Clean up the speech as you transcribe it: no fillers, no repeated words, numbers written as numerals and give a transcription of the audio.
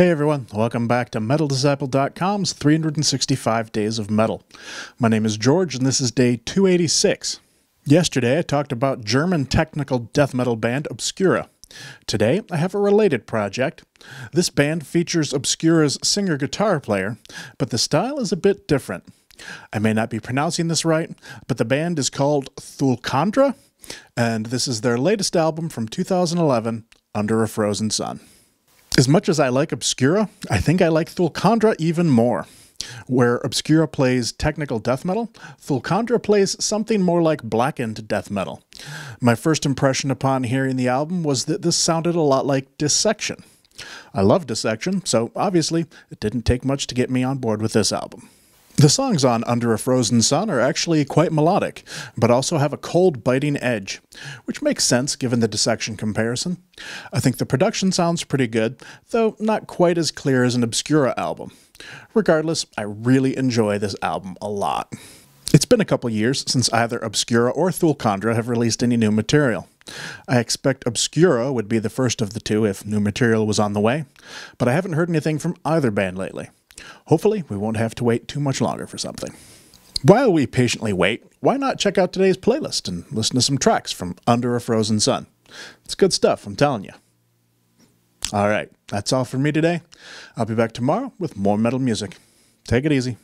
Hey everyone, welcome back to MetalDisciple.com's 365 Days of Metal. My name is George and this is day 286. Yesterday I talked about German technical death metal band Obscura. Today I have a related project. This band features Obscura's singer-guitar player, but the style is a bit different. I may not be pronouncing this right, but the band is called Thulcandra, and this is their latest album from 2011, Under a Frozen Sun. As much as I like Obscura, I think I like Thulcandra even more. Where Obscura plays technical death metal, Thulcandra plays something more like blackened death metal. My first impression upon hearing the album was that this sounded a lot like Dissection. I love Dissection, so obviously it didn't take much to get me on board with this album. The songs on Under a Frozen Sun are actually quite melodic, but also have a cold, biting edge, which makes sense given the Dissection comparison. I think the production sounds pretty good, though not quite as clear as an Obscura album. Regardless, I really enjoy this album a lot. It's been a couple years since either Obscura or Thulcandra have released any new material. I expect Obscura would be the first of the two if new material was on the way, but I haven't heard anything from either band lately. Hopefully, we won't have to wait too much longer for something. While we patiently wait, why not check out today's playlist and listen to some tracks from Under a Frozen Sun? It's good stuff, I'm telling you. All right, that's all for me today. I'll be back tomorrow with more metal music. Take it easy.